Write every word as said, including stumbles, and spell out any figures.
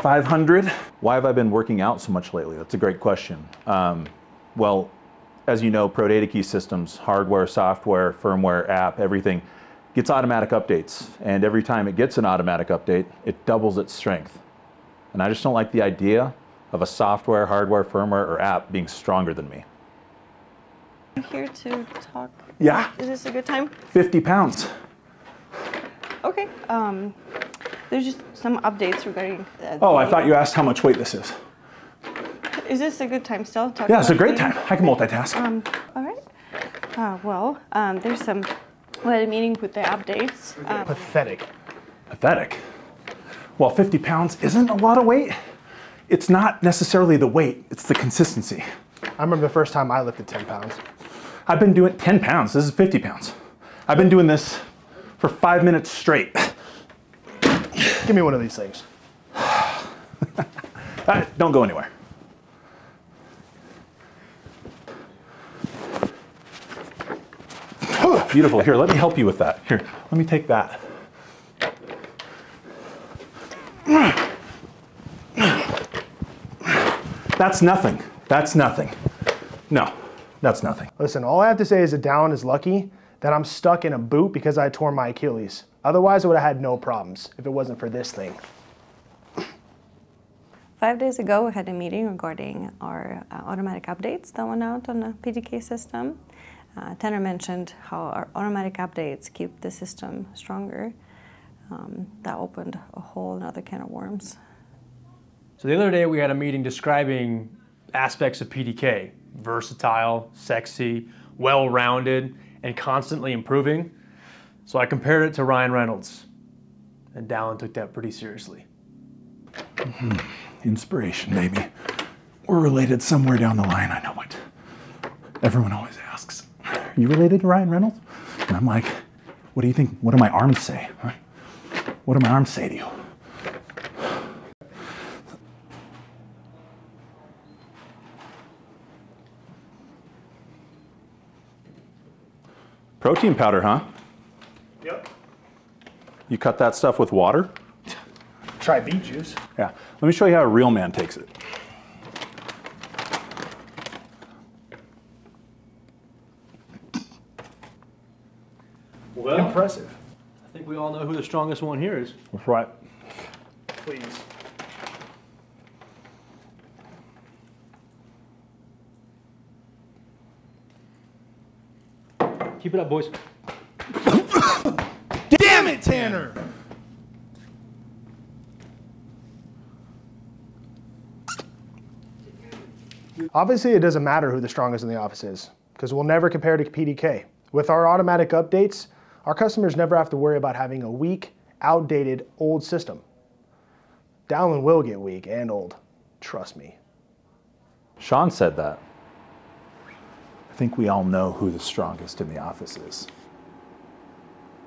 five hundred. Why have I been working out so much lately? That's a great question. Um, well, as you know, ProDataKey systems, hardware, software, firmware, app, everything gets automatic updates. And every time it gets an automatic update, it doubles its strength. And I just don't like the idea of a software, hardware, firmware, or app being stronger than me. I'm here to talk. Yeah. Is this a good time? fifty pounds. Okay. Um, there's just some updates regarding. Uh, oh, I thought you asked how much weight this is. Is this a good time still? Talk yeah, it's a great time. I can multitask. Um, all right. Uh, well, um, there's some well, meeting with the updates. Um, Pathetic. Pathetic. Well, fifty pounds isn't a lot of weight. It's not necessarily the weight, it's the consistency. I remember the first time I lifted ten pounds. I've been doing ten pounds, this is fifty pounds. I've been doing this for five minutes straight. Give me one of these things. Right, don't go anywhere. Beautiful, here, let me help you with that. Here, let me take that. That's nothing. That's nothing. No, that's nothing. Listen, all I have to say is that Dallan is lucky that I'm stuck in a boot because I tore my Achilles. Otherwise, I would have had no problems if it wasn't for this thing. Five days ago, we had a meeting regarding our uh, automatic updates that went out on the P D K system. Uh, Tanner mentioned how our automatic updates keep the system stronger. Um, that opened a whole another can of worms. So the other day we had a meeting describing aspects of P D K, versatile, sexy, well-rounded, and constantly improving. So I compared it to Ryan Reynolds, and Dallan took that pretty seriously. Mm-hmm. Inspiration, baby. We're related somewhere down the line, I know it. Everyone always asks, are you related to Ryan Reynolds? And I'm like, what do you think, what do my arms say? Huh? What do my arms say to you? Protein powder, huh? Yep. You cut that stuff with water? Try beet juice. Yeah. Let me show you how a real man takes it. Well, impressive. I think we all know who the strongest one here is. That's right. Please. Keep it up, boys. Damn it, Tanner! Obviously, it doesn't matter who the strongest in the office is, because we'll never compare to P D K. With our automatic updates, our customers never have to worry about having a weak, outdated, old system. Dallan will get weak and old. Trust me. Sean said that. I think we all know who the strongest in the office is.